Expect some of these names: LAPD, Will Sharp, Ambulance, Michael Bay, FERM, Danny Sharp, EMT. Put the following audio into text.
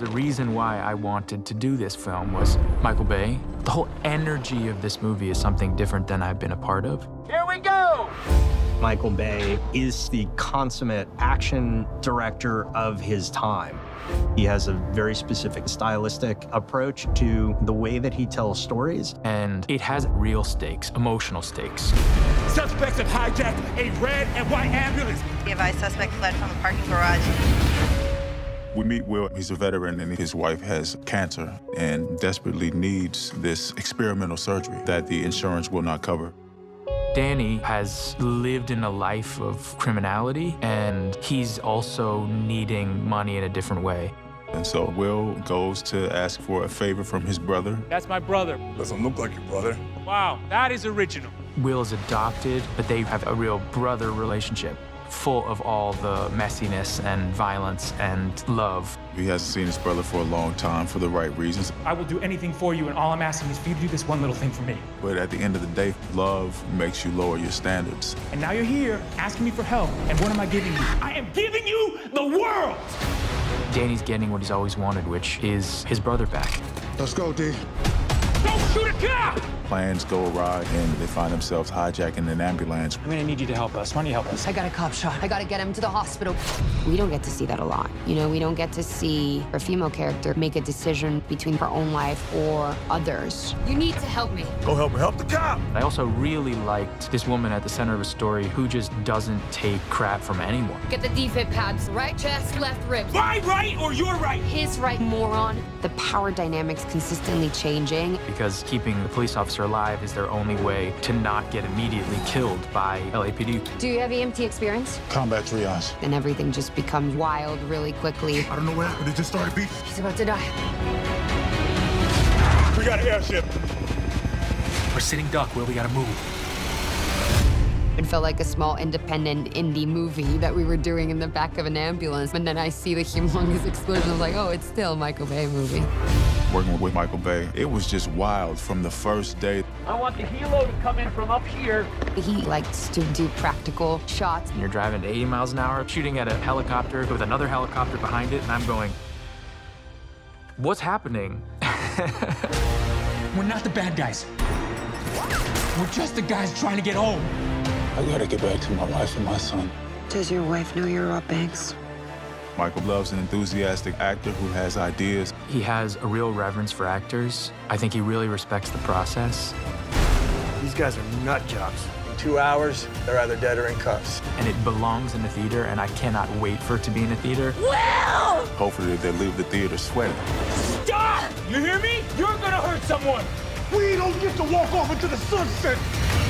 The reason why I wanted to do this film was Michael Bay. The whole energy of this movie is something different than I've been a part of. Here we go! Michael Bay is the consummate action director of his time. He has a very specific stylistic approach to the way that he tells stories. And it has real stakes, emotional stakes. Suspects have hijacked a red and white ambulance. The advised suspect fled from a parking garage. We meet Will. He's a veteran, and his wife has cancer and desperately needs this experimental surgery that the insurance will not cover. Danny has lived in a life of criminality, and he's also needing money in a different way. And so Will goes to ask for a favor from his brother. That's my brother. Doesn't look like your brother. Wow, that is original. Will is adopted, but they have a real brother relationship, full of all the messiness and violence and love. He hasn't seen his brother for a long time for the right reasons. I will do anything for you, and all I'm asking is for you to do this one little thing for me. But at the end of the day, love makes you lower your standards. And now you're here asking me for help, and what am I giving you? I am giving you the world! Danny's getting what he's always wanted, which is his brother back. Let's go, D. Don't shoot a cop! Plans go awry, and they find themselves hijacking an ambulance. I'm gonna need you to help us. Why don't you help us? I got a cop shot. I gotta get him to the hospital. We don't get to see that a lot. You know, we don't get to see a female character make a decision between her own life or others. You need to help me. Go help me. Help the cop! I also really liked this woman at the center of a story who just doesn't take crap from anyone. Get the defib pads. Right chest, left ribs. My right or your right? His right, moron. The power dynamics consistently changing. Because keeping the police officer alive is their only way to not get immediately killed by LAPD. Do you have EMT experience? Combat triage. And everything just becomes wild really quickly. I don't know what happened. It just started beating. He's about to die. We got an airship. We're sitting duck, Will. We gotta move. It felt like a small independent indie movie that we were doing in the back of an ambulance. And then I see the humongous explosion. I was like, oh, it's still a Michael Bay movie. Working with Michael Bay, it was just wild from the first day. I want the helo to come in from up here. He likes to do practical shots. You're driving 80 miles an hour, shooting at a helicopter with another helicopter behind it, and I'm going, what's happening? We're not the bad guys. We're just the guys trying to get home. I gotta get back to my wife and my son. Does your wife know you're up, Banks? Michael loves an enthusiastic actor who has ideas. He has a real reverence for actors. I think he really respects the process. These guys are nut jobs. In 2 hours, they're either dead or in cuffs. And it belongs in the theater, and I cannot wait for it to be in the theater. Well! Hopefully they leave the theater sweating. Stop! You hear me? You're gonna hurt someone! We don't get to walk off into the sunset!